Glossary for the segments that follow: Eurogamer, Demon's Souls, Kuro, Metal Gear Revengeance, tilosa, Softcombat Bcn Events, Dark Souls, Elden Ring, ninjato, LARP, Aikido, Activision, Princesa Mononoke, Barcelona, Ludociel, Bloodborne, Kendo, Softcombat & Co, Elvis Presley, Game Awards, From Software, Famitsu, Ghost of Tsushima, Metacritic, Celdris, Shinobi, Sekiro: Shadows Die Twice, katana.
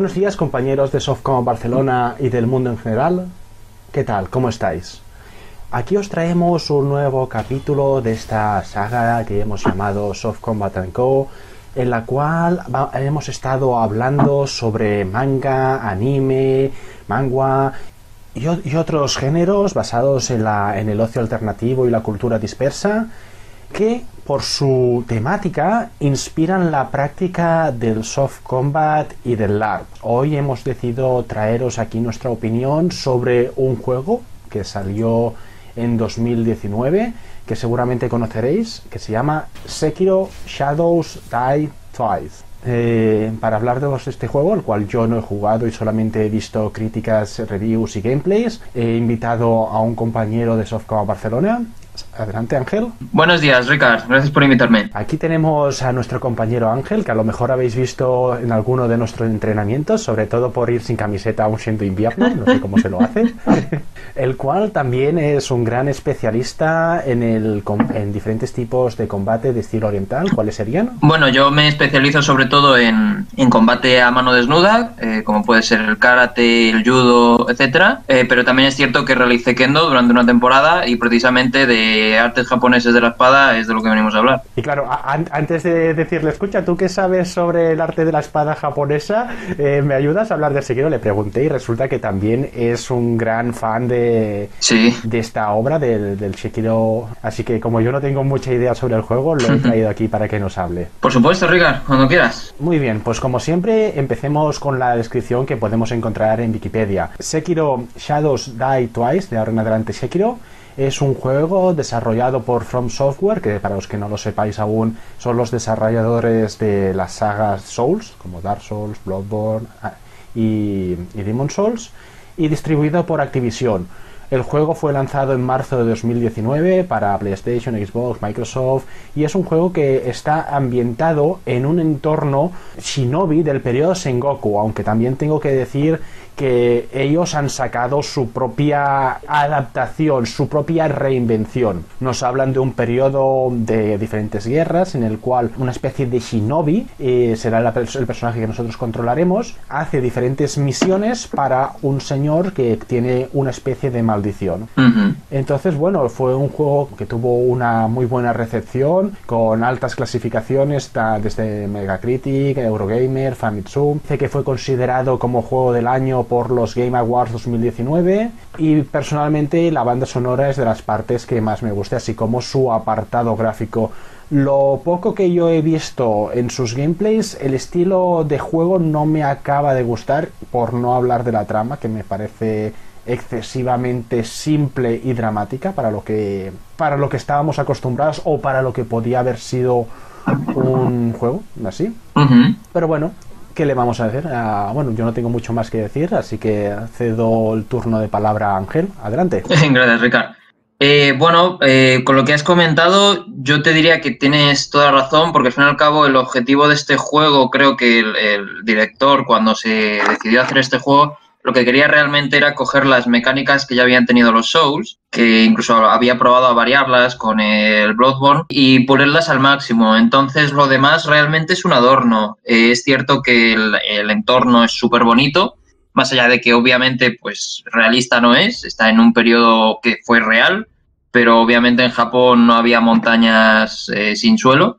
Buenos días, compañeros de Softcombat Barcelona y del mundo en general. ¿Qué tal? ¿Cómo estáis? Aquí os traemos un nuevo capítulo de esta saga que hemos llamado Softcombat Co, en la cual hemos estado hablando sobre manga, anime, manga y otros géneros basados en el ocio alternativo y la cultura dispersa, que por su temática inspiran la práctica del soft combat y del LARP. Hoy hemos decidido traeros aquí nuestra opinión sobre un juego que salió en 2019, que seguramente conoceréis, que se llama Sekiro: Shadows Die Twice. Para hablar de este juego, el cual yo no he jugado y solamente he visto críticas, reviews y gameplays, he invitado a un compañero de Softcombat Barcelona. Adelante, Ángel. Buenos días, Ricard. Gracias por invitarme. Aquí tenemos a nuestro compañero Ángel, que a lo mejor habéis visto en alguno de nuestros entrenamientos, sobre todo por ir sin camiseta aún siendo invierno, no sé cómo se lo hace, el cual también es un gran especialista en diferentes tipos de combate de estilo oriental. ¿Cuáles serían? Bueno, yo me especializo sobre todo en combate a mano desnuda, como puede ser el karate, el judo, etcétera. Pero también es cierto que realicé Kendo durante una temporada y precisamente de artes japoneses de la espada es de lo que venimos a hablar. Y claro, antes de decirle, escucha, ¿tú qué sabes sobre el arte de la espada japonesa? ¿Me ayudas a hablar de Sekiro? Le pregunté y resulta que también es un gran fan de esta obra, del Sekiro. Así que como yo no tengo mucha idea sobre el juego, lo he traído aquí para que nos hable. Por supuesto, Ricard, cuando quieras. Muy bien, pues como siempre, empecemos con la descripción que podemos encontrar en Wikipedia. Sekiro Shadows Die Twice, de ahora en adelante Sekiro, es un juego desarrollado por From Software, que para los que no lo sepáis aún son los desarrolladores de las sagas Souls, como Dark Souls, Bloodborne y Demon's Souls, y distribuido por Activision. El juego fue lanzado en marzo de 2019 para PlayStation, Xbox, Microsoft, y es un juego que está ambientado en un entorno Shinobi del periodo Sengoku, aunque también tengo que decir que ellos han sacado su propia adaptación, su propia reinvención. Nos hablan de un periodo de diferentes guerras en el cual una especie de shinobi, será el personaje que nosotros controlaremos, hace diferentes misiones para un señor que tiene una especie de maldición. Entonces, bueno, fue un juego que tuvo una muy buena recepción, con altas clasificaciones desde Metacritic, Eurogamer, Famitsu. Dice que fue considerado como juego del año por los Game Awards 2019, y personalmente la banda sonora es de las partes que más me gusta, así como su apartado gráfico. Lo poco que yo he visto en sus gameplays, el estilo de juego no me acaba de gustar, por no hablar de la trama, que me parece excesivamente simple y dramática para lo que estábamos acostumbrados o para lo que podía haber sido un juego así. Pero bueno, ¿qué le vamos a hacer? Bueno, yo no tengo mucho más que decir, así que cedo el turno de palabra a Ángel. Adelante. Gracias, Ricardo. Con lo que has comentado, yo te diría que tienes toda razón, porque al fin y al cabo el objetivo de este juego, creo que el director, cuando se decidió hacer este juego, lo que quería realmente era coger las mecánicas que ya habían tenido los Souls, que incluso había probado a variarlas con el Bloodborne, y pulirlas al máximo. Entonces lo demás realmente es un adorno. Es cierto que el entorno es súper bonito, más allá de que obviamente pues realista no es, está en un periodo que fue real, pero obviamente en Japón no había montañas sin suelo,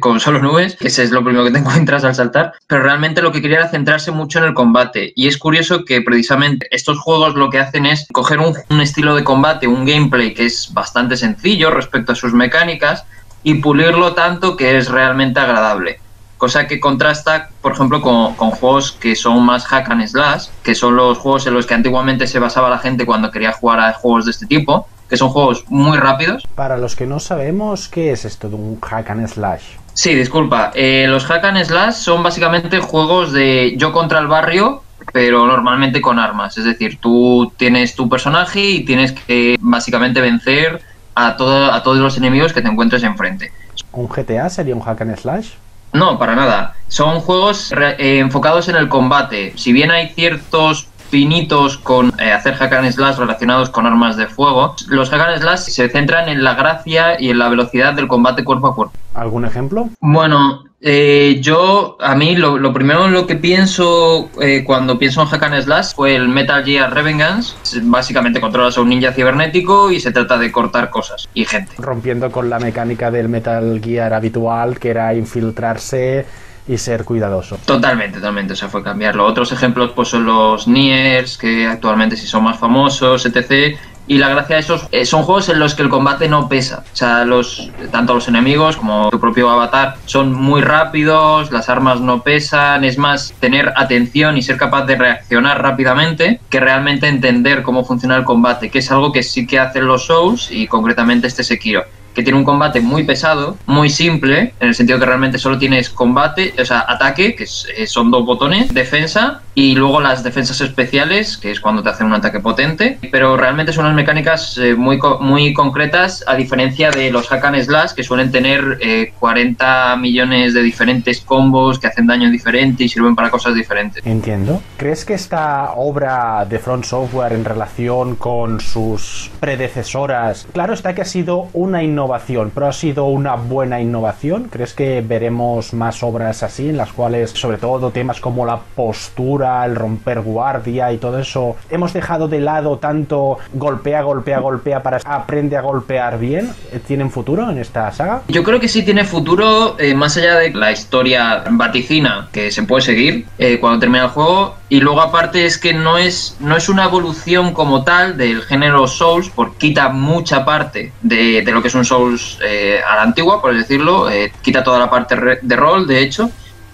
con solo nubes, que ese es lo primero que te encuentras al saltar, pero realmente lo que quería era centrarse mucho en el combate, y es curioso que precisamente estos juegos lo que hacen es coger un estilo de combate, un gameplay que es bastante sencillo respecto a sus mecánicas, y pulirlo tanto que es realmente agradable, cosa que contrasta, por ejemplo, con juegos que son más hack and slash, que son los juegos en los que antiguamente se basaba la gente cuando quería jugar a juegos de este tipo, que son juegos muy rápidos. Para los que no sabemos, ¿qué es esto de un hack and slash? Sí, disculpa. Los hack and slash son básicamente juegos de yo contra el barrio, pero normalmente con armas. Es decir, tú tienes tu personaje y tienes que básicamente vencer a todos los enemigos que te encuentres enfrente. ¿Un GTA sería un hack and slash? No, para nada. Son juegos enfocados en el combate. Si bien hay ciertos finitos con hacer hack and slash relacionados con armas de fuego, los hack and slash se centran en la gracia y en la velocidad del combate cuerpo a cuerpo. ¿Algún ejemplo? Bueno, A mí lo primero en lo que pienso cuando pienso en hack and slash fue el Metal Gear Revengeance. Básicamente controlas a un ninja cibernético y se trata de cortar cosas y gente. Rompiendo con la mecánica del Metal Gear habitual, que era infiltrarse y ser cuidadoso. Totalmente, totalmente, o sea, fue cambiarlo. Otros ejemplos pues son los Niers, que actualmente sí son más famosos, etc. Y la gracia de esos son juegos en los que el combate no pesa. O sea, tanto los enemigos como tu propio avatar son muy rápidos, las armas no pesan, es más tener atención y ser capaz de reaccionar rápidamente que realmente entender cómo funciona el combate, que es algo que sí que hacen los Souls y concretamente este Sekiro, que tiene un combate muy pesado, muy simple, en el sentido que realmente solo tienes combate, o sea, ataque, que son dos botones, defensa, y luego las defensas especiales, que es cuando te hacen un ataque potente, pero realmente son unas mecánicas muy concretas, a diferencia de los hack and slash, que suelen tener 40 millones de diferentes combos que hacen daño diferente y sirven para cosas diferentes. Entiendo. ¿Crees que esta obra de From Software en relación con sus predecesoras, claro está que ha sido una innovación, pero ha sido una buena innovación? ¿Crees que veremos más obras así, en las cuales, sobre todo, temas como la postura, el romper guardia y todo eso, hemos dejado de lado tanto golpea, golpea, golpea para aprende a golpear bien? ¿Tienen futuro en esta saga? Yo creo que sí tiene futuro, más allá de la historia vaticina que se puede seguir cuando termina el juego. Y luego aparte es que no es una evolución como tal del género Souls, porque quita mucha parte de lo que es un Souls a la antigua, por decirlo, quita toda la parte de rol, de hecho,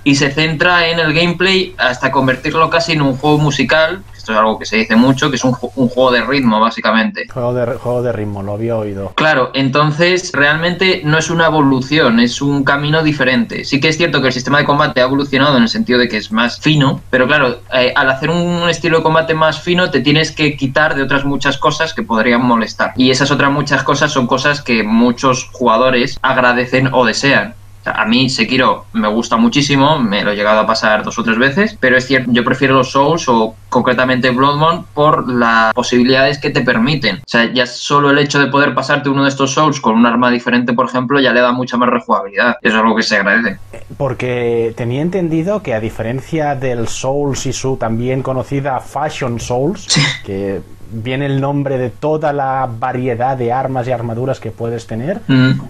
y se centra en el gameplay hasta convertirlo casi en un juego musical. Esto es algo que se dice mucho, que es un juego de ritmo, básicamente. Juego de ritmo, lo había oído. Claro, entonces realmente no es una evolución, es un camino diferente. Sí que es cierto que el sistema de combate ha evolucionado en el sentido de que es más fino, pero claro, al hacer un estilo de combate más fino te tienes que quitar de otras muchas cosas que podrían molestar. Y esas otras muchas cosas son cosas que muchos jugadores agradecen o desean. A mí Sekiro me gusta muchísimo, me lo he llegado a pasar 2 o 3 veces, pero es cierto, yo prefiero los Souls o concretamente Bloodborne por las posibilidades que te permiten. O sea, ya solo el hecho de poder pasarte uno de estos Souls con un arma diferente, por ejemplo, ya le da mucha más rejugabilidad. Eso es algo que se agradece. Porque tenía entendido que, a diferencia del Souls y su también conocida Fashion Souls, sí, que viene el nombre de toda la variedad de armas y armaduras que puedes tener.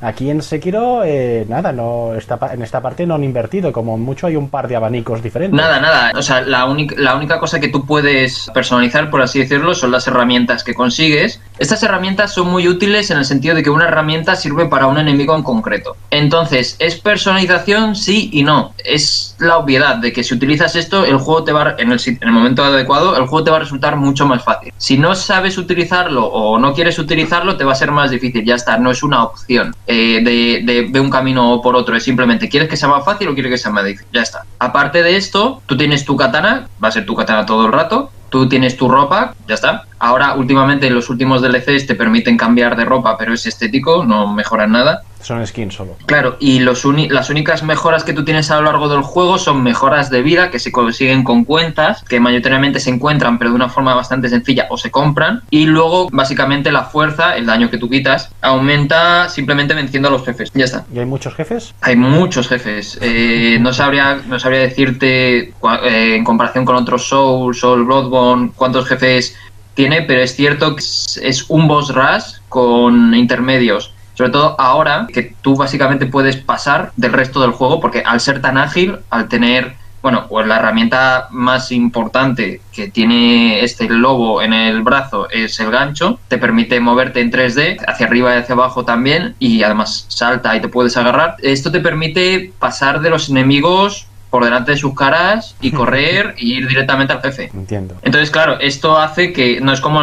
Aquí en Sekiro, nada, en esta parte no han invertido. Como mucho hay un par de abanicos diferentes. Nada. O sea, la única cosa que tú puedes personalizar, por así decirlo, son las herramientas que consigues. Estas herramientas son muy útiles en el sentido de que una herramienta sirve para un enemigo en concreto. Entonces, ¿es personalización? Sí y no. Es la obviedad de que si utilizas esto, el juego te va, en el momento adecuado, el juego te va a resultar mucho más fácil. Si no sabes utilizarlo o no quieres utilizarlo, te va a ser más difícil, ya está, no es una opción de un camino o por otro, es simplemente, ¿quieres que sea más fácil o quieres que sea más difícil? Ya está. Aparte de esto, tú tienes tu katana, va a ser tu katana todo el rato, tú tienes tu ropa, ya está. Ahora, últimamente, los últimos DLCs te permiten cambiar de ropa, pero es estético, no mejoran nada. Son skins solo. Claro, y las únicas mejoras que tú tienes a lo largo del juego son mejoras de vida que se consiguen con cuentas, que mayoritariamente se encuentran, pero de una forma bastante sencilla, o se compran. Y luego, básicamente, la fuerza, el daño que tú quitas, aumenta simplemente venciendo a los jefes. Ya está. ¿Y hay muchos jefes? Hay muchos jefes. No sabría decirte, en comparación con otros Souls o Bloodborne, cuántos jefes tiene, pero es cierto que es un boss rush con intermedios. Sobre todo ahora que tú básicamente puedes pasar del resto del juego, porque al ser tan ágil, al tener, bueno, pues la herramienta más importante que tiene este lobo en el brazo es el gancho, te permite moverte en 3D, hacia arriba y hacia abajo también, y además salta y te puedes agarrar. Esto te permite pasar de los enemigos por delante de sus caras y correr y ir directamente al jefe. Entiendo. Entonces, claro, esto hace que no es como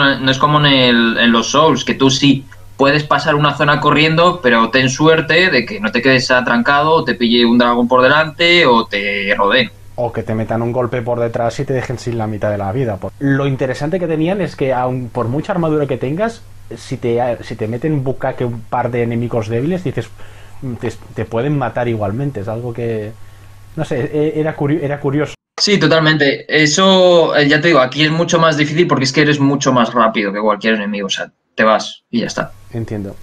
en los Souls, que tú sí puedes pasar una zona corriendo, pero ten suerte de que no te quedes atrancado, o te pille un dragón por delante, o te rodeen. O que te metan un golpe por detrás y te dejen sin la mitad de la vida. Lo interesante que tenían es que, aun por mucha armadura que tengas, si te meten bucaque un par de enemigos débiles, dices, te pueden matar igualmente. Es algo que, no sé, era curioso. Sí, totalmente. Eso, ya te digo, aquí es mucho más difícil porque es que eres mucho más rápido que cualquier enemigo. O sea, te vas y ya está. Entiendo.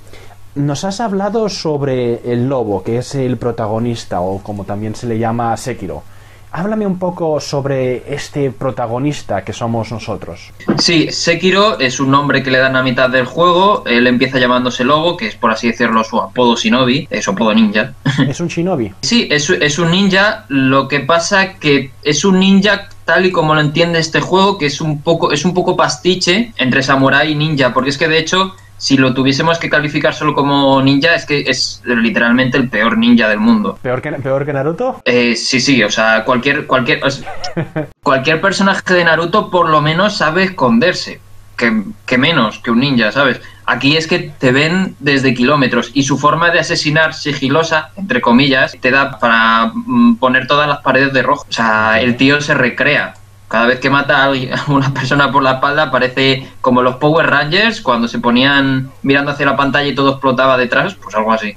Nos has hablado sobre el lobo, que es el protagonista, o como también se le llama Sekiro. Háblame un poco sobre este protagonista que somos nosotros. Sí, Sekiro es un nombre que le dan a mitad del juego. Él empieza llamándose Lobo, que es, por así decirlo, su apodo shinobi, su apodo ninja. ¿Es un shinobi? Sí, es un ninja. Lo que pasa que es un ninja tal y como lo entiende este juego, que es un poco pastiche entre samurái y ninja, porque es que de hecho, si lo tuviésemos que calificar solo como ninja, es que es literalmente el peor ninja del mundo. ¿Peor que Naruto? Sí, o sea, cualquier personaje de Naruto por lo menos sabe esconderse, que menos que un ninja, ¿sabes? Aquí es que te ven desde kilómetros y su forma de asesinar sigilosa, entre comillas, te da para poner todas las paredes de rojo. O sea, el tío se recrea. Cada vez que mata a una persona por la espalda parece como los Power Rangers cuando se ponían mirando hacia la pantalla y todo explotaba detrás, pues algo así.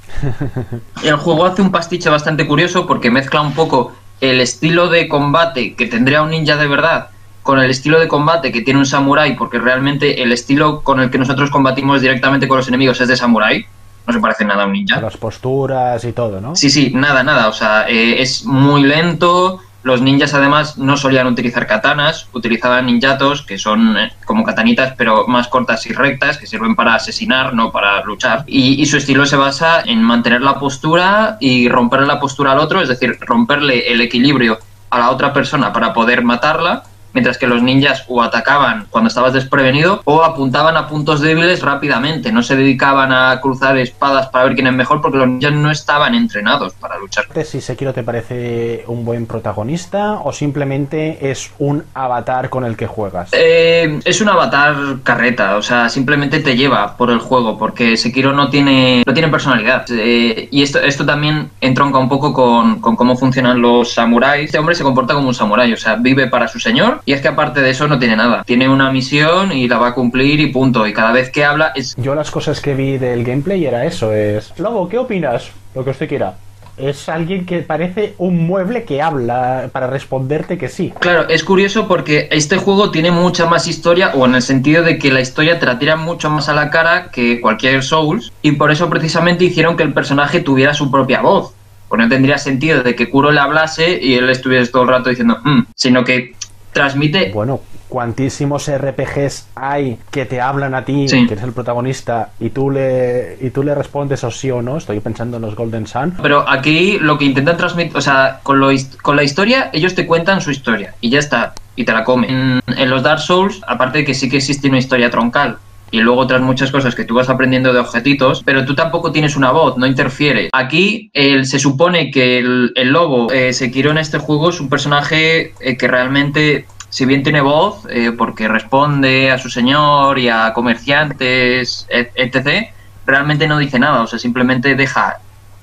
El juego hace un pastiche bastante curioso porque mezcla un poco el estilo de combate que tendría un ninja de verdad con el estilo de combate que tiene un samurái, porque realmente el estilo con el que nosotros combatimos directamente con los enemigos es de samurái. No se parece nada a un ninja. Las posturas y todo, ¿no? Sí, nada. O sea, es muy lento. Los ninjas además no solían utilizar katanas, utilizaban ninjatos, que son como katanitas pero más cortas y rectas, que sirven para asesinar, no para luchar. Y su estilo se basa en mantener la postura y romperle la postura al otro, es decir, romperle el equilibrio a la otra persona para poder matarla, mientras que los ninjas o atacaban cuando estabas desprevenido o apuntaban a puntos débiles rápidamente. No se dedicaban a cruzar espadas para ver quién es mejor, porque los ninjas no estaban entrenados para luchar. Si Sekiro te parece un buen protagonista o simplemente es un avatar con el que juegas. Es un avatar carreta, o sea, simplemente te lleva por el juego, porque Sekiro no tiene personalidad. Y esto también entronca un poco con cómo funcionan los samuráis. Este hombre se comporta como un samurái, o sea, vive para su señor. Y es que aparte de eso no tiene nada. Tiene una misión y la va a cumplir y punto. Y cada vez que habla es... Yo las cosas que vi del gameplay era eso, es... Lobo, ¿qué opinas? Lo que usted quiera. Es alguien que parece un mueble que habla para responderte que sí. Claro, es curioso porque este juego tiene mucha más historia, o en el sentido de que la historia te la tira mucho más a la cara que cualquier Souls. Y por eso precisamente hicieron que el personaje tuviera su propia voz. Pues no tendría sentido de que Kuro le hablase y él estuviese todo el rato diciendo... sino que... transmite... Bueno, cuantísimos RPGs hay que te hablan a ti, sí, que eres el protagonista, y tú le respondes o sí o no. Estoy pensando en los Golden Sun. Pero aquí lo que intentan transmitir... O sea, con la historia, ellos te cuentan su historia y ya está, y te la comen. En los Dark Souls, aparte de que sí que existe una historia troncal, y luego otras muchas cosas que tú vas aprendiendo de objetitos, pero tú tampoco tienes una voz, no interfieres. Aquí se supone que el lobo, Sekiro en este juego, es un personaje que realmente, si bien tiene voz, porque responde a su señor y a comerciantes, etc., realmente no dice nada, o sea, simplemente deja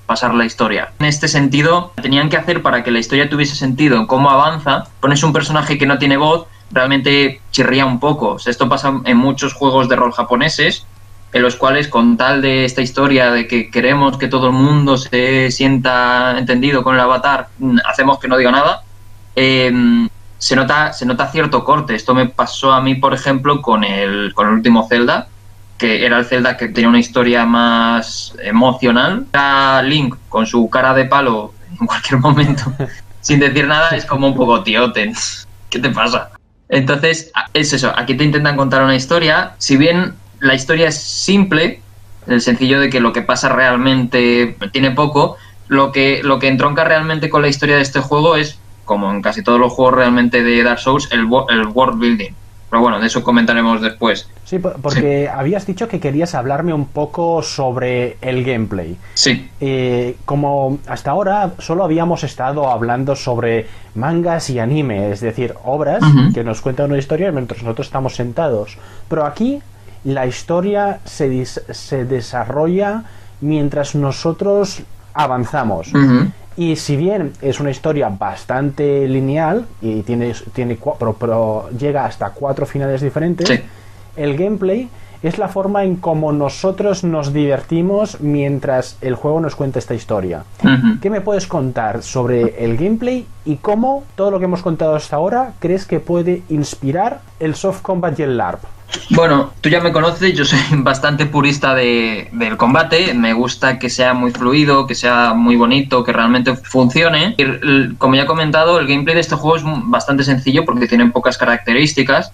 pasar la historia. En este sentido, tenían que hacer para que la historia tuviese sentido en cómo avanza, pones un personaje que no tiene voz, realmente chirría un poco. O sea, esto pasa en muchos juegos de rol japoneses, en los cuales, con tal de esta historia de que queremos que todo el mundo se sienta entendido con el avatar, hacemos que no diga nada, se nota cierto corte. Esto me pasó a mí, por ejemplo, con el último Zelda, que era el Zelda que tenía una historia más emocional. Era Link con su cara de palo en cualquier momento, sin decir nada, es como un poco tío, ¿qué te pasa? Entonces, es eso, aquí te intentan contar una historia, si bien la historia es simple, en el sencillo de que lo que pasa realmente tiene poco, lo que entronca realmente con la historia de este juego es, como en casi todos los juegos realmente de Dark Souls, el world building. Pero bueno, de eso comentaremos después. Sí, porque sí, habías dicho que querías hablarme un poco sobre el gameplay. Sí. Como hasta ahora solo habíamos estado hablando sobre mangas y anime, es decir, obras que nos cuentan una historia mientras nosotros estamos sentados. Pero aquí la historia se desarrolla mientras nosotros avanzamos. Y si bien es una historia bastante lineal y pero llega hasta 4 finales diferentes, sí, el gameplay es la forma en cómo nosotros nos divertimos mientras el juego nos cuenta esta historia. ¿Qué me puedes contar sobre el gameplay y cómo todo lo que hemos contado hasta ahora crees que puede inspirar el Softcombat y el LARP? Bueno, tú ya me conoces, yo soy bastante purista del combate, me gusta que sea muy fluido, que sea muy bonito, que realmente funcione. Como ya he comentado, el gameplay de este juego es bastante sencillo porque tiene pocas características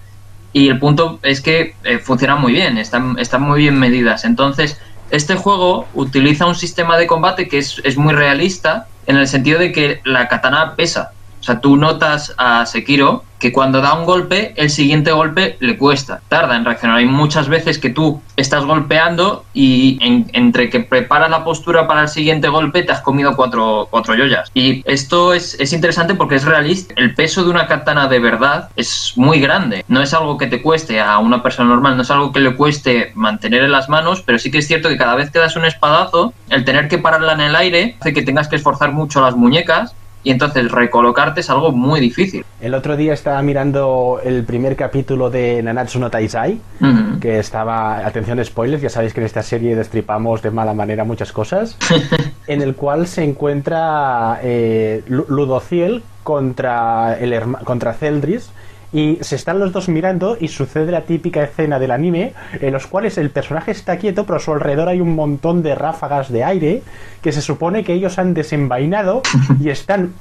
y el punto es que funciona muy bien, están muy bien medidas. Entonces, este juego utiliza un sistema de combate que es muy realista en el sentido de que la katana pesa. O sea, tú notas a Sekiro que cuando da un golpe, el siguiente golpe le cuesta, tarda en reaccionar. Hay muchas veces que tú estás golpeando y entre que preparas la postura para el siguiente golpe te has comido cuatro yoyas. Y esto es interesante porque es realista. El peso de una katana de verdad es muy grande. No es algo que te cueste a una persona normal, no es algo que le cueste mantener en las manos, pero sí que es cierto que cada vez que das un espadazo, el tener que pararla en el aire hace que tengas que esforzar mucho las muñecas. Y entonces recolocarte es algo muy difícil. El otro día estaba mirando el primer capítulo de Nanatsu no Taizai, que estaba... Atención, spoilers, ya sabéis que en esta serie destripamos de mala manera muchas cosas. En el cual se encuentra Ludociel contra Celdris. Y se están los dos mirando y sucede la típica escena del anime en los cuales el personaje está quieto, pero a su alrededor hay un montón de ráfagas de aire que se supone que ellos han desenvainado y están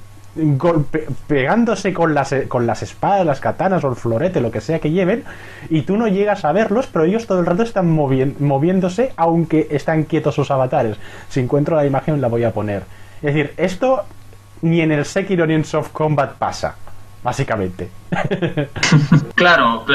pegándose con las espadas, las katanas o el florete, lo que sea que lleven, y tú no llegas a verlos, pero ellos todo el rato están moviéndose aunque están quietos sus avatares. Si encuentro la imagen la voy a poner. Es decir, esto ni en el Sekiro ni en Softcombat pasa. Básicamente. Claro,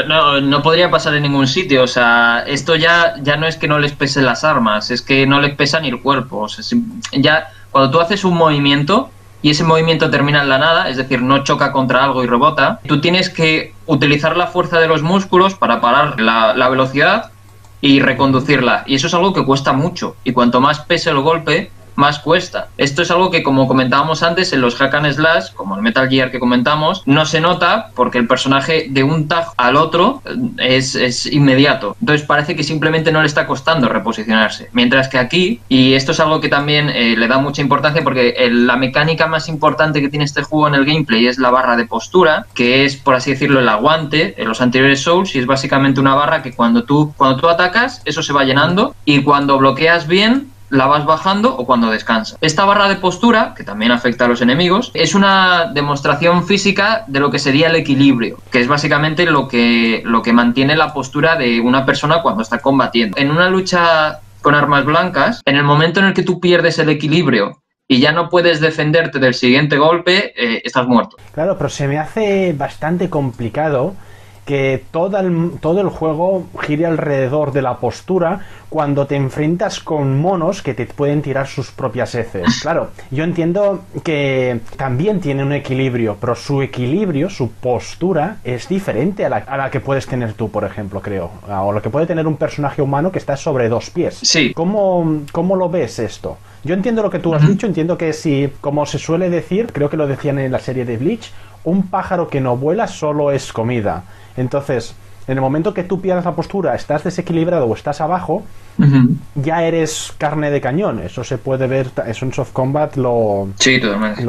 no podría pasar en ningún sitio. O sea, esto ya no es que no les pesen las armas, es que no les pesa ni el cuerpo. O sea, ya cuando tú haces un movimiento y ese movimiento termina en la nada, es decir, no choca contra algo y rebota, tú tienes que utilizar la fuerza de los músculos para parar la velocidad y reconducirla. Y eso es algo que cuesta mucho. Y cuanto más pese el golpe, más cuesta. Esto es algo que, como comentábamos antes, en los hack and slash, como el Metal Gear que comentamos, no se nota porque el personaje de un tajo al otro es inmediato. Entonces parece que simplemente no le está costando reposicionarse. Mientras que aquí, y esto es algo que también le da mucha importancia porque la mecánica más importante que tiene este juego en el gameplay es la barra de postura, que es, por así decirlo, el aguante en los anteriores Souls, y es básicamente una barra que cuando tú atacas, eso se va llenando, y cuando bloqueas bien, la vas bajando o cuando descansa. Esta barra de postura, que también afecta a los enemigos, es una demostración física de lo que sería el equilibrio, que es básicamente lo que mantiene la postura de una persona cuando está combatiendo. En una lucha con armas blancas, en el momento en el que tú pierdes el equilibrio y ya no puedes defenderte del siguiente golpe, estás muerto. Claro, pero se me hace bastante complicado que todo el juego gire alrededor de la postura cuando te enfrentas con monos que te pueden tirar sus propias heces. Claro, yo entiendo que también tiene un equilibrio, pero su equilibrio, su postura, es diferente a la que puedes tener tú, por ejemplo, creo. O lo que puede tener un personaje humano que está sobre dos pies. Sí. ¿Cómo lo ves esto? Yo entiendo lo que tú has dicho, entiendo que si, como se suele decir, creo que lo decían en la serie de Bleach, un pájaro que no vuela solo es comida. Entonces, en el momento que tú pierdas la postura, estás desequilibrado o estás abajo, ya eres carne de cañón. Eso se puede ver, eso en Softcombat lo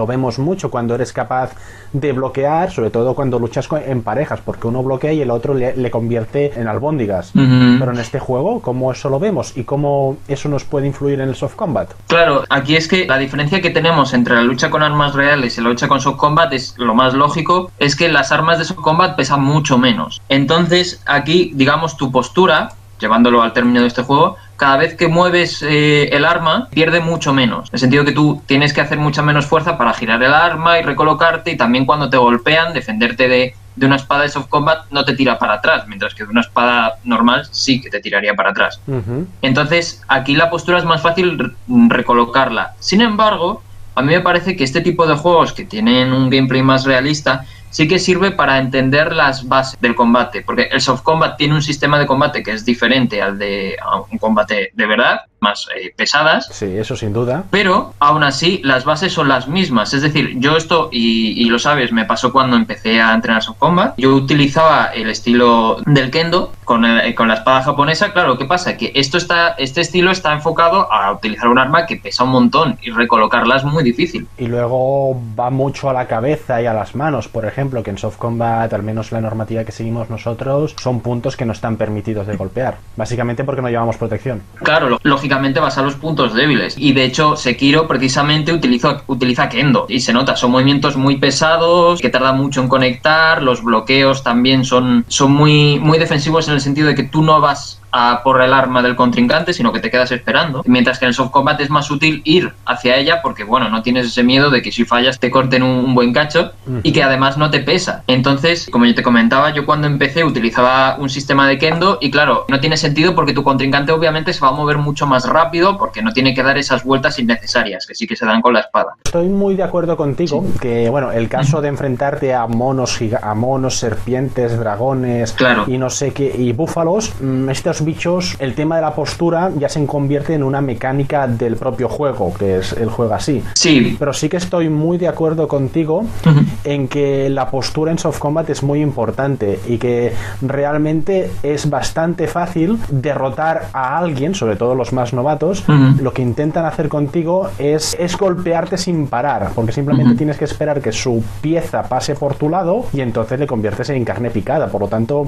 vemos mucho, cuando eres capaz de bloquear, sobre todo cuando luchas en parejas, porque uno bloquea y el otro le convierte en albóndigas. Pero en este juego, ¿cómo eso lo vemos? ¿Y cómo eso nos puede influir en el Softcombat? Claro, aquí es que la diferencia que tenemos entre la lucha con armas reales y la lucha con Softcombat, es lo más lógico, es que las armas de Softcombat pesan mucho menos. Entonces, aquí, digamos, tu postura, llevándolo al término de este juego, cada vez que mueves el arma, pierde mucho menos. En el sentido que tú tienes que hacer mucha menos fuerza para girar el arma y recolocarte, y también cuando te golpean, defenderte de una espada de Softcombat no te tira para atrás, mientras que de una espada normal sí que te tiraría para atrás. Entonces, aquí la postura es más fácil recolocarla. Sin embargo, a mí me parece que este tipo de juegos que tienen un gameplay más realista sí que sirve para entender las bases del combate, porque el Softcombat tiene un sistema de combate que es diferente al de un combate de verdad, más pesadas. Sí, eso sin duda. Pero aún así las bases son las mismas. Es decir, yo esto, y lo sabes, me pasó cuando empecé a entrenar Softcombat. Yo utilizaba el estilo del Kendo con la espada japonesa. Claro, ¿qué pasa? Que esto está, este estilo está enfocado a utilizar un arma que pesa un montón y recolocarla es muy difícil. Y luego va mucho a la cabeza y a las manos, por ejemplo, que en Softcombat, al menos la normativa que seguimos nosotros, son puntos que no están permitidos de golpear. Básicamente porque no llevamos protección. Claro, lógicamente vas a los puntos débiles. Y de hecho, Sekiro precisamente utiliza Kendo. Y se nota, son movimientos muy pesados, que tardan mucho en conectar, los bloqueos también son muy, muy defensivos en el sentido de que tú no vas por el arma del contrincante, sino que te quedas esperando, mientras que en el Softcombat es más sutil ir hacia ella, porque bueno, no tienes ese miedo de que si fallas te corten un buen cacho, y que además no te pesa. Entonces, como yo te comentaba, yo cuando empecé utilizaba un sistema de Kendo y claro, no tiene sentido porque tu contrincante obviamente se va a mover mucho más rápido porque no tiene que dar esas vueltas innecesarias que sí que se dan con la espada. Estoy muy de acuerdo contigo, sí. Que bueno, el caso de enfrentarte a monos, serpientes, dragones, claro, y no sé qué, y búfalos, estos bichos, el tema de la postura ya se convierte en una mecánica del propio juego, que es el juego así. Sí. Pero sí que estoy muy de acuerdo contigo en que la postura en Softcombat es muy importante y que realmente es bastante fácil derrotar a alguien, sobre todo los más novatos. Lo que intentan hacer contigo es golpearte sin parar, porque simplemente tienes que esperar que su pieza pase por tu lado y entonces le conviertes en carne picada. Por lo tanto,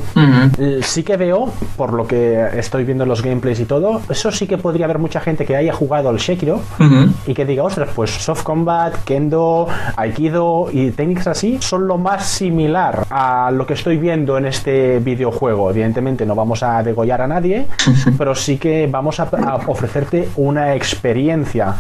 sí que veo, por lo que estoy viendo los gameplays y todo, eso sí que podría haber mucha gente que haya jugado al Sekiro y que diga, ostras, pues Softcombat, Kendo, Aikido y técnicas así son lo más similar a lo que estoy viendo en este videojuego. Evidentemente no vamos a degollar a nadie, pero sí que vamos a ofrecerte una experiencia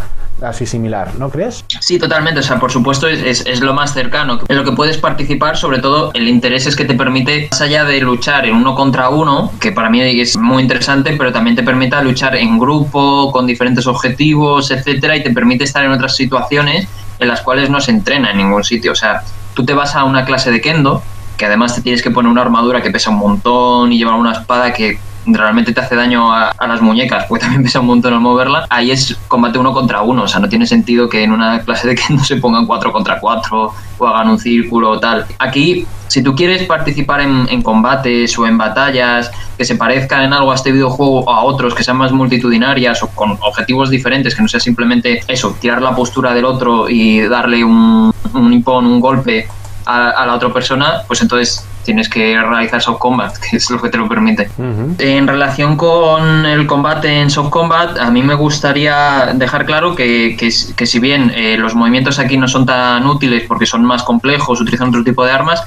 así similar, ¿no crees? Sí, totalmente. O sea, por supuesto es lo más cercano en lo que puedes participar, sobre todo el interés es que te permite, más allá de luchar en uno contra uno, que para mí es muy interesante, pero también te permite luchar en grupo, con diferentes objetivos, etcétera, y te permite estar en otras situaciones en las cuales no se entrena en ningún sitio. O sea, tú te vas a una clase de Kendo, que además te tienes que poner una armadura que pesa un montón y llevar una espada que realmente te hace daño a las muñecas, porque también pesa un montón al moverla. Ahí es combate uno contra uno, o sea, no tiene sentido que en una clase de Kendo se pongan 4 contra 4 o hagan un círculo o tal. Aquí, si tú quieres participar en combates o en batallas que se parezcan en algo a este videojuego o a otros, que sean más multitudinarias o con objetivos diferentes, que no sea simplemente eso, tirar la postura del otro y darle un impón, un golpe a la otra persona, pues entonces tienes que realizar Softcombat, que es lo que te lo permite. En relación con el combate en Softcombat, a mí me gustaría dejar claro que si bien los movimientos aquí no son tan útiles porque son más complejos, utilizan otro tipo de armas,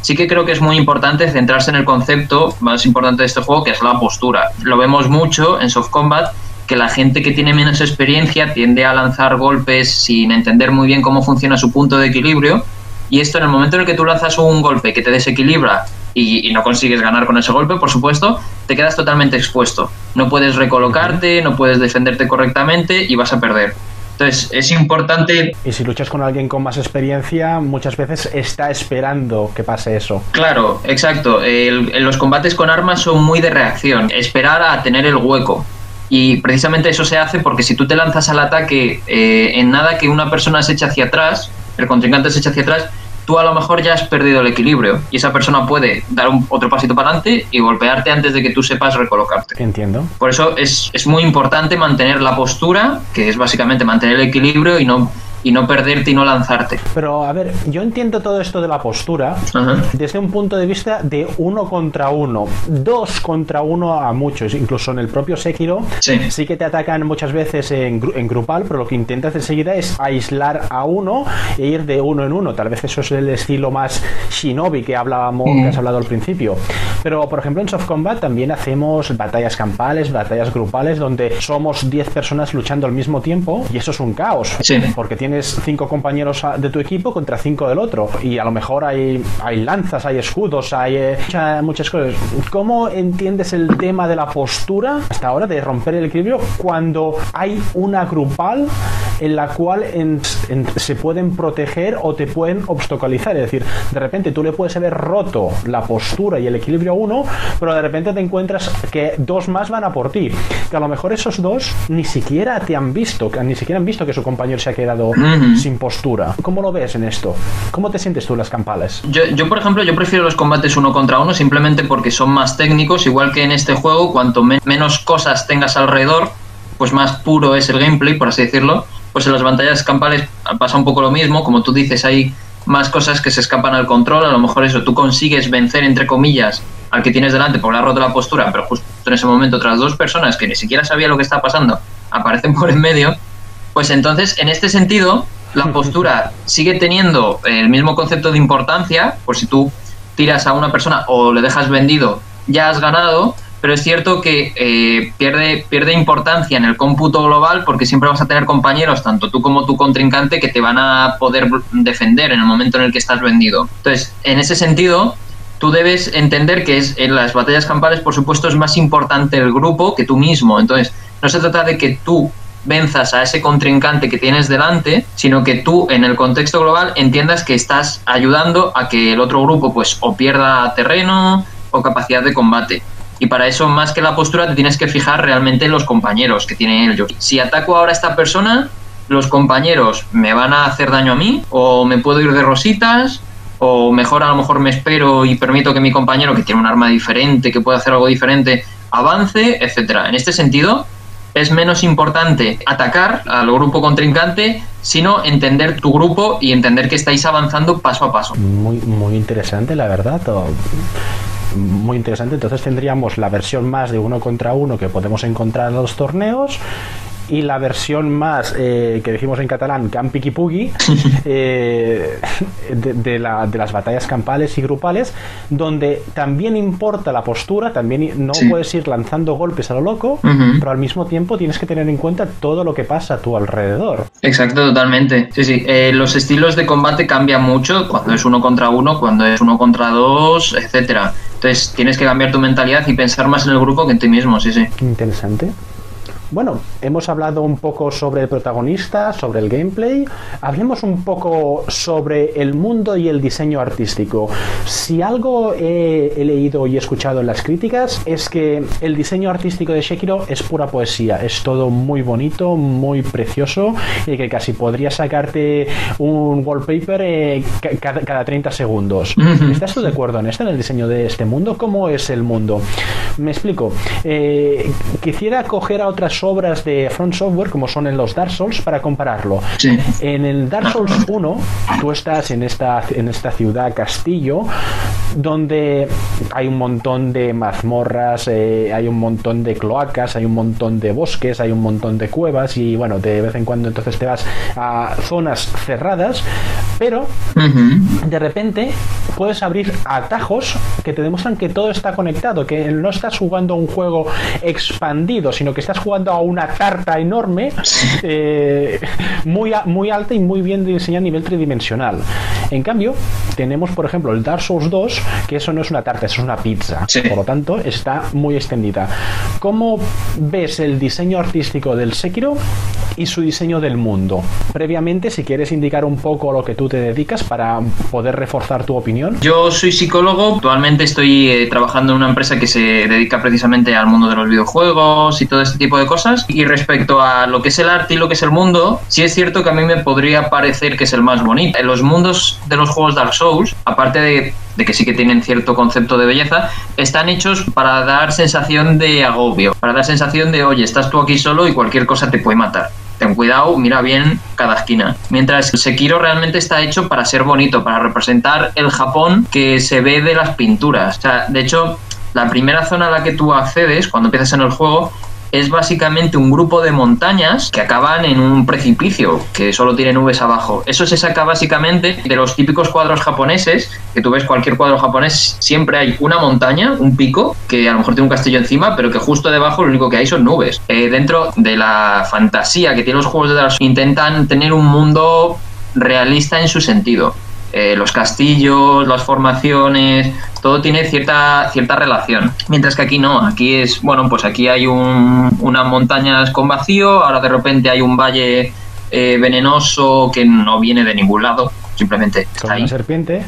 sí que creo que es muy importante centrarse en el concepto más importante de este juego, que es la postura. Lo vemos mucho en Softcombat, que la gente que tiene menos experiencia tiende a lanzar golpes sin entender muy bien cómo funciona su punto de equilibrio. Y esto, en el momento en el que tú lanzas un golpe que te desequilibra y no consigues ganar con ese golpe, por supuesto, te quedas totalmente expuesto. No puedes recolocarte, no puedes defenderte correctamente y vas a perder. Entonces, es importante... Y si luchas con alguien con más experiencia, muchas veces está esperando que pase eso. Claro, exacto. Los combates con armas son muy de reacción. Esperar a tener el hueco. Y precisamente eso se hace porque si tú te lanzas al ataque en nada que una persona se echa hacia atrás, el contrincante se echa hacia atrás, tú a lo mejor ya has perdido el equilibrio y esa persona puede dar otro pasito para adelante y golpearte antes de que tú sepas recolocarte. Entiendo. Por eso es muy importante mantener la postura, que es básicamente mantener el equilibrio y no perderte y no lanzarte. Pero a ver, yo entiendo todo esto de la postura desde un punto de vista de 1 contra 1, 2 contra 1 a muchos, incluso en el propio Sekiro sí que te atacan muchas veces en grupal, pero lo que intentas enseguida es aislar a uno e ir de 1 en 1. Tal vez eso es el estilo más Shinobi que hablábamos, que has hablado al principio. Pero por ejemplo en Softcombat también hacemos batallas campales, batallas grupales, donde somos 10 personas luchando al mismo tiempo y eso es un caos, porque tienes 5 compañeros de tu equipo contra 5 del otro y a lo mejor hay lanzas, hay escudos, hay muchas cosas. ¿Cómo entiendes el tema de la postura hasta ahora, de romper el equilibrio, cuando hay una grupal en la cual se pueden proteger o te pueden obstaculizar. Es decir, de repente tú le puedes haber roto la postura y el equilibrio a uno, pero de repente te encuentras que dos más van a por ti, que a lo mejor esos dos ni siquiera te han visto, que ni siquiera han visto que su compañero se ha quedado sin postura. ¿Cómo lo ves en esto? ¿Cómo te sientes tú en las campales? Yo por ejemplo, yo prefiero los combates uno contra uno, simplemente porque son más técnicos. Igual que en este juego, cuanto menos cosas tengas alrededor, pues más puro es el gameplay, por así decirlo. Pues en las batallas campales pasa un poco lo mismo, como tú dices, hay más cosas que se escapan al control. A lo mejor eso, tú consigues vencer, entre comillas, al que tienes delante porque le has roto la postura, pero justo en ese momento otras dos personas que ni siquiera sabían lo que estaba pasando aparecen por en medio. Pues entonces, en este sentido, la postura sigue teniendo el mismo concepto de importancia. Por si tú tiras a una persona o le dejas vendido, ya has ganado. Pero es cierto que pierde importancia en el cómputo global, porque siempre vas a tener compañeros, tanto tú como tu contrincante, que te van a poder defender en el momento en el que estás vendido. Entonces, en ese sentido, tú debes entender que en las batallas campales, por supuesto, es más importante el grupo que tú mismo. Entonces, no se trata de que tú venzas a ese contrincante que tienes delante, sino que tú, en el contexto global, entiendas que estás ayudando a que el otro grupo pues o pierda terreno o capacidad de combate. Y para eso, más que la postura, te tienes que fijar realmente en los compañeros que tiene ellos. Si ataco ahora a esta persona, los compañeros me van a hacer daño a mí, o me puedo ir de rositas, o mejor a lo mejor me espero y permito que mi compañero, que tiene un arma diferente, que puede hacer algo diferente, avance, etcétera. En este sentido, es menos importante atacar al grupo contrincante, sino entender tu grupo y entender que estáis avanzando paso a paso. Muy interesante, la verdad. Muy interesante. Entonces tendríamos la versión más de uno contra uno que podemos encontrar en los torneos, y la versión más, que decimos en catalán, campiquipugui, de las batallas campales y grupales, donde también importa la postura, también no puedes ir lanzando golpes a lo loco, pero al mismo tiempo tienes que tener en cuenta todo lo que pasa a tu alrededor. Exacto, totalmente. Sí, sí. Los estilos de combate cambian mucho cuando es uno contra uno, cuando es uno contra dos, etcétera. Entonces tienes que cambiar tu mentalidad y pensar más en el grupo que en ti mismo, sí, sí. Qué interesante. Bueno, hemos hablado un poco sobre el protagonista, sobre el gameplay. Hablemos un poco sobre el mundo y el diseño artístico. Si algo he leído y escuchado en las críticas es que el diseño artístico de Sekiro es pura poesía. Es todo muy bonito, muy precioso, y que casi podría sacarte un wallpaper cada 30 segundos. ¿Estás tú de acuerdo en esto, en el diseño de este mundo? ¿Cómo es el mundo? Me explico. Quisiera coger a otras obras de From Software, como son en los Dark Souls, para compararlo. Sí. En el Dark Souls 1, tú estás en esta ciudad castillo, donde hay un montón de mazmorras, hay un montón de cloacas, hay un montón de bosques, hay un montón de cuevas, y bueno, de vez en cuando entonces te vas a zonas cerradas, pero de repente puedes abrir atajos que te demuestran que todo está conectado, que no estás jugando a un juego expandido, sino que estás jugando a una carta enorme, muy alta y muy bien diseñada a nivel tridimensional. En cambio, tenemos por ejemplo el Dark Souls 2, que eso no es una tarta, eso es una pizza. Sí. Por lo tanto, está muy extendida. ¿Cómo ves el diseño artístico del Sekiro y su diseño del mundo? Previamente, si quieres indicar un poco a lo que tú te dedicas para poder reforzar tu opinión. Yo soy psicólogo, actualmente estoy trabajando en una empresa que se dedica precisamente al mundo de los videojuegos y todo este tipo de cosas. Y respecto a lo que es el arte y lo que es el mundo, sí es cierto que a mí me podría parecer que es el más bonito. En los mundos de los juegos Dark Souls, aparte de que sí que tienen cierto concepto de belleza, están hechos para dar sensación de agobio, para dar sensación de, oye, estás tú aquí solo y cualquier cosa te puede matar. Ten cuidado, mira bien cada esquina. Mientras Sekiro realmente está hecho para ser bonito, para representar el Japón que se ve de las pinturas. O sea, de hecho, la primera zona a la que tú accedes cuando empiezas en el juego es básicamente un grupo de montañas que acaban en un precipicio, que solo tiene nubes abajo. Eso se saca básicamente de los típicos cuadros japoneses, que tú ves cualquier cuadro japonés, siempre hay una montaña, un pico, que a lo mejor tiene un castillo encima, pero que justo debajo lo único que hay son nubes. Dentro de la fantasía que tienen los juegos de Dark Souls, intentan tener un mundo realista en su sentido. Los castillos, las formaciones, todo tiene cierta relación. Mientras que aquí no, aquí es, bueno, pues aquí hay unas montañas con vacío, ahora de repente hay un valle venenoso que no viene de ningún lado, simplemente está como ahí. Una serpiente.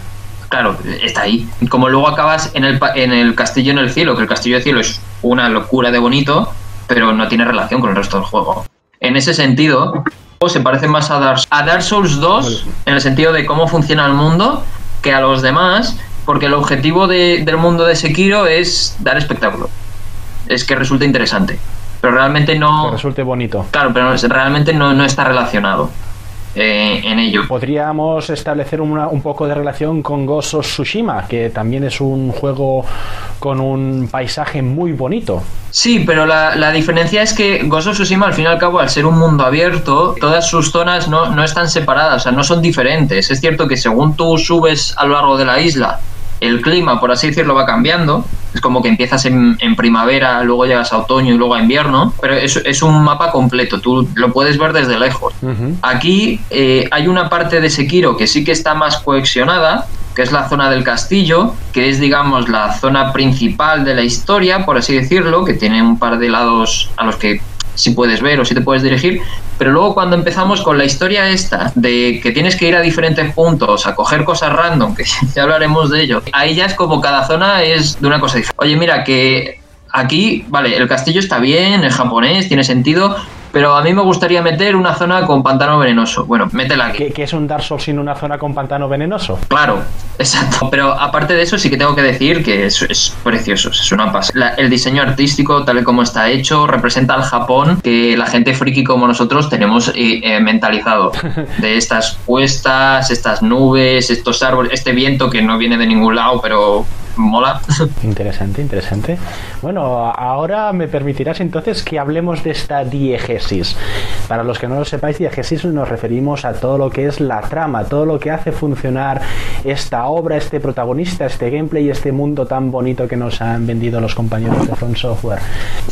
Claro, está ahí. Como luego acabas en el castillo en el cielo, que el castillo del cielo es una locura de bonito, pero no tiene relación con el resto del juego. En ese sentido, se parece más a Dark Souls 2 en el sentido de cómo funciona el mundo que a los demás, porque el objetivo del mundo de Sekiro es dar espectáculo. Es que resulta interesante, pero realmente no... Que resulte bonito. Claro, pero realmente no está relacionado en ello. Podríamos establecer un poco de relación con Ghost of Tsushima, que también es un juego con un paisaje muy bonito. Sí, pero la diferencia es que Ghost of Tsushima, al fin y al cabo, al ser un mundo abierto, todas sus zonas no están separadas, o sea, no son diferentes. Es cierto que según tú subes a lo largo de la isla, el clima, por así decirlo, va cambiando. Es como que empiezas en primavera, luego llegas a otoño y luego a invierno, pero es un mapa completo, tú lo puedes ver desde lejos. Uh-huh. Aquí hay una parte de Sekiro que sí que está más cohesionada, que es la zona del castillo, que es, digamos, la zona principal de la historia, por así decirlo, que tiene un par de lados a los que sí puedes ver o sí te puedes dirigir, pero luego cuando empezamos con la historia esta de que tienes que ir a diferentes puntos a coger cosas random, que ya hablaremos de ello, ahí ya es como cada zona es de una cosa diferente. Oye, mira, que aquí, vale, el castillo está bien, es japonés, tiene sentido, pero a mí me gustaría meter una zona con pantano venenoso. Bueno, métela aquí. ¿Qué es un Dark Souls sin una zona con pantano venenoso? Claro, exacto. Pero aparte de eso sí que tengo que decir que es precioso, es una pasada. El diseño artístico, tal y como está hecho, representa al Japón que la gente friki como nosotros tenemos mentalizado. De estas cuestas, estas nubes, estos árboles, este viento que no viene de ningún lado, pero... mola. Interesante, interesante. Bueno, ahora me permitirás entonces que hablemos de esta diegesis. Para los que no lo sepáis, diegesis nos referimos a todo lo que es la trama, todo lo que hace funcionar esta obra, este protagonista, este gameplay y este mundo tan bonito que nos han vendido los compañeros de From Software.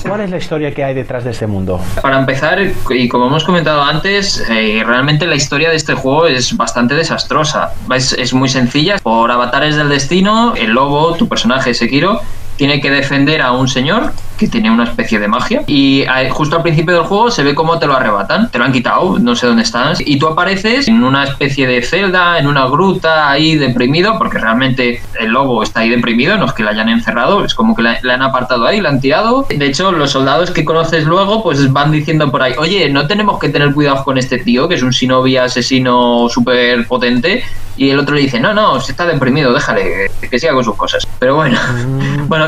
¿Cuál es la historia que hay detrás de este mundo? Para empezar, y como hemos comentado antes, realmente la historia de este juego es bastante desastrosa. Es muy sencilla. Por avatares del destino, el lobo, tu personaje Sekiro, tiene que defender a un señor que tiene una especie de magia y justo al principio del juego se ve cómo te lo arrebatan, te lo han quitado, no sé dónde estás, y tú apareces en una especie de celda, en una gruta, ahí deprimido, porque realmente el lobo está ahí deprimido, no es que la hayan encerrado, es como que la han apartado ahí, la han tirado. De hecho, los soldados que conoces luego pues van diciendo por ahí, oye, no tenemos que tener cuidado con este tío, que es un shinobi asesino súper potente, y el otro le dice, no, si está deprimido, déjale, que siga con sus cosas. Pero bueno,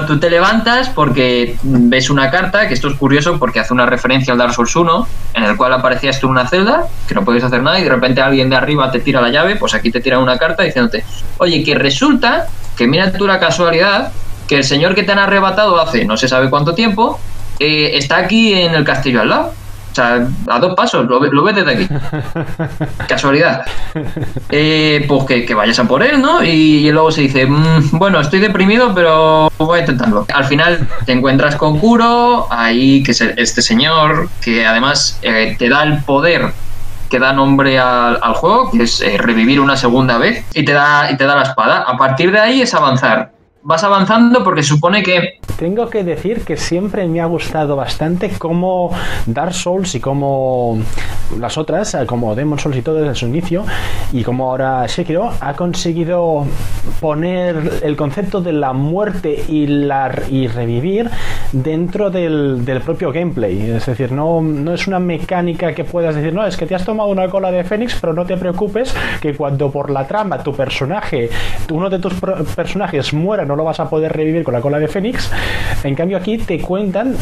tú te levantas porque ves una carta, que esto es curioso porque hace una referencia al Dark Souls 1, en el cual aparecías tú en una celda, que no podías hacer nada, y de repente alguien de arriba te tira la llave, pues aquí te tira una carta diciéndote, oye, que resulta, que mira tú la casualidad, que el señor que te han arrebatado hace no se sabe cuánto tiempo, está aquí en el castillo al lado. O sea, a dos pasos, lo ves desde aquí. Casualidad. Pues que vayas a por él, ¿no? Y luego se dice, bueno, estoy deprimido, pero voy a intentarlo. Al final te encuentras con Kuro, ahí, que es este señor, que además te da el poder que da nombre al juego, que es revivir una segunda vez, y te da la espada. A partir de ahí es avanzar. Vas avanzando porque supone que... Tengo que decir que siempre me ha gustado bastante cómo Dark Souls y cómo las otras, como Demon's Souls y todo desde su inicio, y como ahora Sekiro, ha conseguido poner el concepto de la muerte y revivir dentro del propio gameplay. Es decir, no es una mecánica que puedas decir, no, es que te has tomado una cola de Fénix, pero no te preocupes que cuando por la trama tu personaje, uno de tus personajes muera, no lo vas a poder revivir con la cola de Fénix. En cambio aquí te cuentan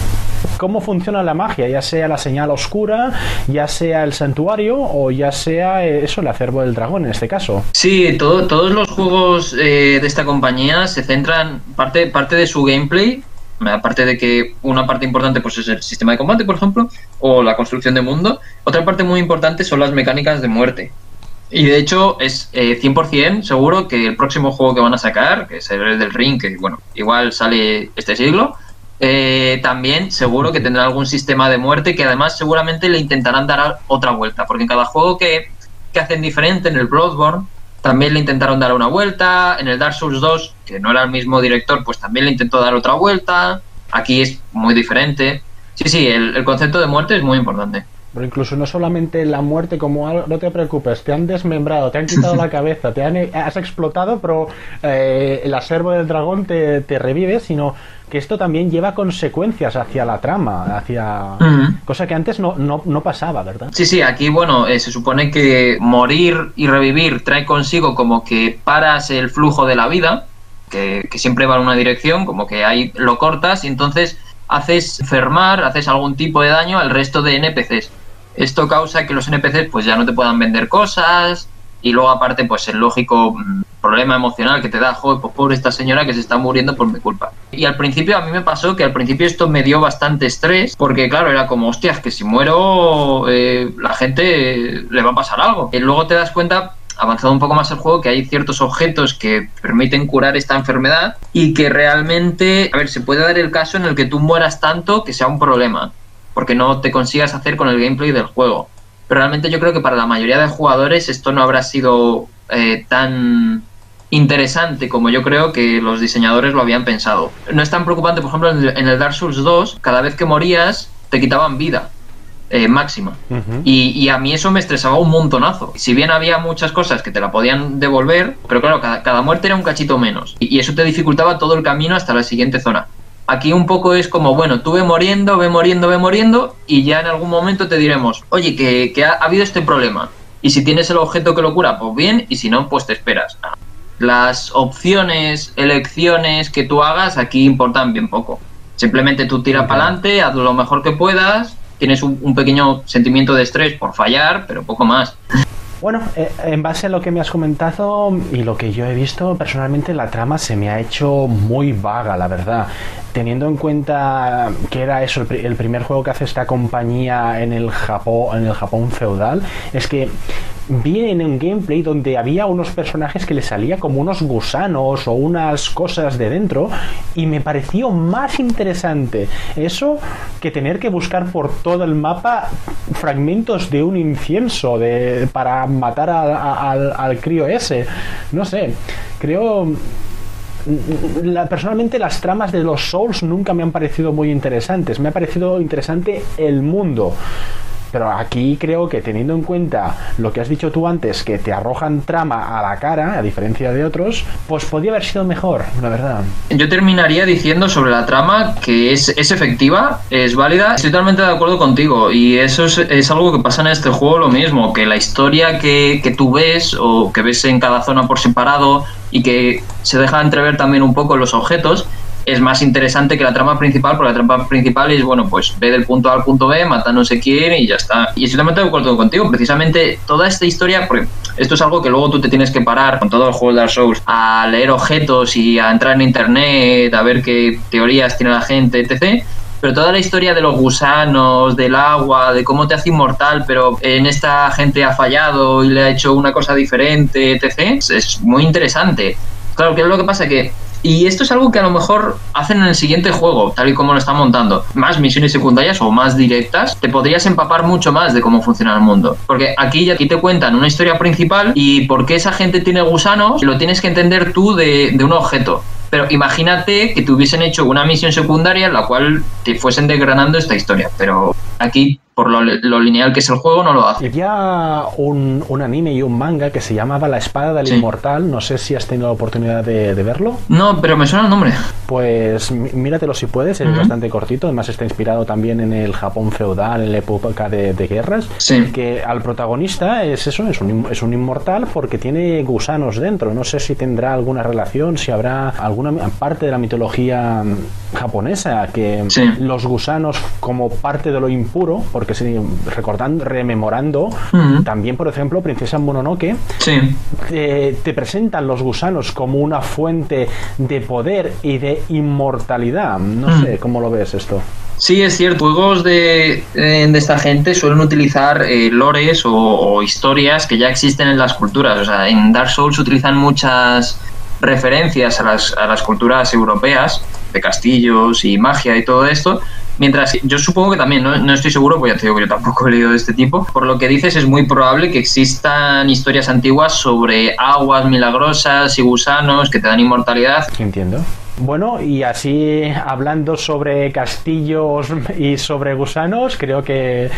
cómo funciona la magia, ya sea la señal oscura, ya sea el santuario o ya sea eso, el acervo del dragón en este caso. Sí, todos los juegos de esta compañía se centran, parte de su gameplay, aparte de que una parte importante pues es el sistema de combate, por ejemplo, o la construcción de mundo, otra parte muy importante son las mecánicas de muerte. Y de hecho es 100% seguro que el próximo juego que van a sacar, que es el Elden Ring, que bueno, igual sale este siglo, también seguro que tendrá algún sistema de muerte que además seguramente le intentarán dar otra vuelta, porque en cada juego que hacen diferente, en el Bloodborne también le intentaron dar una vuelta, en el Dark Souls 2, que no era el mismo director, pues también le intentó dar otra vuelta, aquí es muy diferente. Sí, el concepto de muerte es muy importante. Pero incluso no solamente la muerte, como no te preocupes, te han desmembrado, te han quitado la cabeza, has explotado, pero el acervo del dragón te revive, sino que esto también lleva consecuencias hacia la trama, hacia cosa que antes no pasaba, ¿verdad? Sí, sí, aquí, bueno, se supone que morir y revivir trae consigo como que paras el flujo de la vida, que siempre va en una dirección, como que ahí lo cortas y entonces haces enfermar, haces algún tipo de daño al resto de NPCs. Esto causa que los NPCs pues ya no te puedan vender cosas y luego aparte pues el lógico problema emocional que te da, joder, pues pobre esta señora que se está muriendo por mi culpa. Y al principio a mí me pasó que al principio esto me dio bastante estrés porque claro, era como, hostias, que si muero la gente le va a pasar algo. Y luego te das cuenta, avanzado un poco más el juego, que hay ciertos objetos que permiten curar esta enfermedad y que realmente, a ver, se puede dar el caso en el que tú mueras tanto que sea un problema, porque no te consigas hacer con el gameplay del juego. Pero realmente yo creo que para la mayoría de jugadores esto no habrá sido tan interesante como yo creo que los diseñadores lo habían pensado. No es tan preocupante, por ejemplo, en el Dark Souls 2, cada vez que morías te quitaban vida. Máxima. Y a mí eso me estresaba un montonazo. Si bien había muchas cosas que te la podían devolver, pero claro, cada muerte era un cachito menos. Y eso te dificultaba todo el camino hasta la siguiente zona. Aquí un poco es como, bueno, tú ve muriendo, y ya en algún momento te diremos, oye, que ha habido este problema. Y si tienes el objeto que lo cura, pues bien, y si no, pues te esperas. Las opciones, elecciones que tú hagas aquí importan bien poco. Simplemente tú tira para adelante, haz lo mejor que puedas. Tienes un pequeño sentimiento de estrés por fallar, pero poco más. Bueno, en base a lo que me has comentado y lo que yo he visto, personalmente la trama se me ha hecho muy vaga, la verdad. Teniendo en cuenta que era eso, el primer juego que hace esta compañía en el Japón feudal, es que vi en un gameplay donde había unos personajes que les salía como unos gusanos o unas cosas de dentro y me pareció más interesante eso que tener que buscar por todo el mapa fragmentos de un incienso para matar al crío ese. No sé, creo... Personalmente las tramas de los Souls nunca me han parecido muy interesantes. Me ha parecido interesante el mundo. Pero aquí creo que teniendo en cuenta lo que has dicho tú antes, que te arrojan trama a la cara, a diferencia de otros, pues podría haber sido mejor, la verdad. Yo terminaría diciendo sobre la trama que es efectiva, es válida. Estoy totalmente de acuerdo contigo y eso es algo que pasa en este juego lo mismo, que la historia que tú ves o que ves en cada zona por separado y que se deja entrever también un poco los objetos, es más interesante que la trama principal, porque la trama principal es, bueno, pues ve del punto A al punto B, mata no sé quién y ya está. Y estoy totalmente de acuerdo contigo, precisamente toda esta historia, porque esto es algo que luego tú te tienes que parar con todo el juego de Dark Souls, a leer objetos y a entrar en internet, a ver qué teorías tiene la gente, etc. Pero toda la historia de los gusanos, del agua, de cómo te hace inmortal, pero en esta gente ha fallado y le ha hecho una cosa diferente, etc. Es muy interesante. Claro, que es lo que pasa que... Y esto es algo que a lo mejor hacen en el siguiente juego, tal y como lo están montando. Más misiones secundarias o más directas, te podrías empapar mucho más de cómo funciona el mundo. Porque aquí te cuentan una historia principal y por qué esa gente tiene gusanos, lo tienes que entender tú de un objeto. Pero imagínate que te hubiesen hecho una misión secundaria en la cual te fuesen desgranando esta historia. Pero aquí, por lo lineal que es el juego, no lo hace. Había un anime y un manga que se llamaba La Espada del Inmortal. No sé si has tenido la oportunidad de verlo. No, pero me suena el nombre. Pues míratelo si puedes, es bastante cortito. Además está inspirado también en el Japón feudal, en la época de guerras. Sí. Que al protagonista es un inmortal porque tiene gusanos dentro. No sé si tendrá alguna relación, si habrá alguna parte de la mitología japonesa, que los gusanos como parte de lo impuro, porque rememorando también, por ejemplo, Princesa Mononoke, te presentan los gusanos como una fuente de poder y de inmortalidad. No sé cómo lo ves esto. Sí, es cierto, juegos de esta gente suelen utilizar lores o historias que ya existen en las culturas. O sea, en Dark Souls utilizan muchas referencias a las culturas europeas, de castillos y magia y todo esto, mientras yo supongo que también, no estoy seguro, pues ya te digo que yo tampoco he leído de este tipo, por lo que dices es muy probable que existan historias antiguas sobre aguas milagrosas y gusanos que te dan inmortalidad. Entiendo. Bueno, y así hablando sobre castillos y sobre gusanos, creo que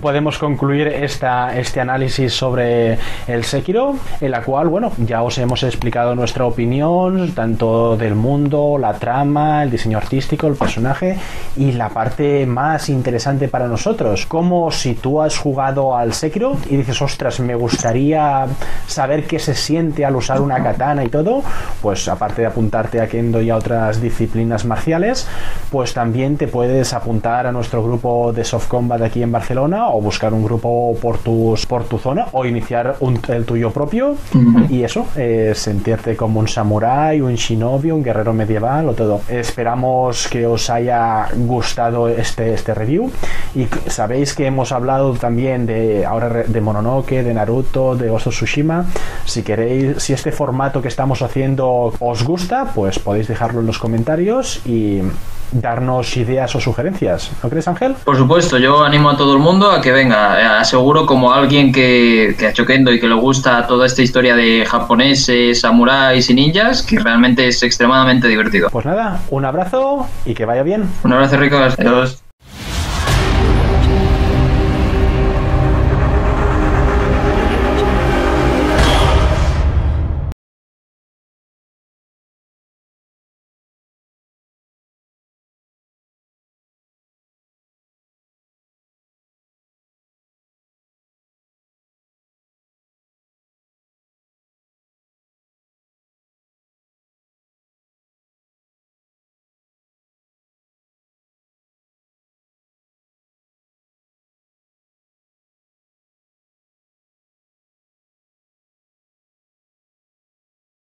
podemos concluir este análisis sobre el Sekiro, en la cual, bueno, ya os hemos explicado nuestra opinión, tanto del mundo, la trama, el diseño artístico, el personaje y la parte más interesante para nosotros. Como si tú has jugado al Sekiro y dices, ostras, me gustaría saber qué se siente al usar una katana y todo, pues aparte de apuntarte a Kendo y a otras disciplinas marciales, pues también te puedes apuntar a nuestro grupo de Softcombat aquí en Barcelona, o buscar un grupo por tu zona, o iniciar el tuyo propio. Y eso, sentirte como un samurái, un shinobi, un guerrero medieval o todo. Esperamos que os haya gustado este review, y sabéis que hemos hablado también de Mononoke, de Naruto, de Ghost of Tsushima. Si queréis, si este formato que estamos haciendo os gusta, pues podéis dejarlo en los comentarios y darnos ideas o sugerencias. ¿No crees, Ángel? Por supuesto, yo animo a todo el mundo a que venga. Aseguro, como alguien que ha hecho Kendo y que le gusta toda esta historia de japoneses, samuráis y ninjas, que realmente es extremadamente divertido. Pues nada, un abrazo y que vaya bien. Un abrazo, ricos. Adiós.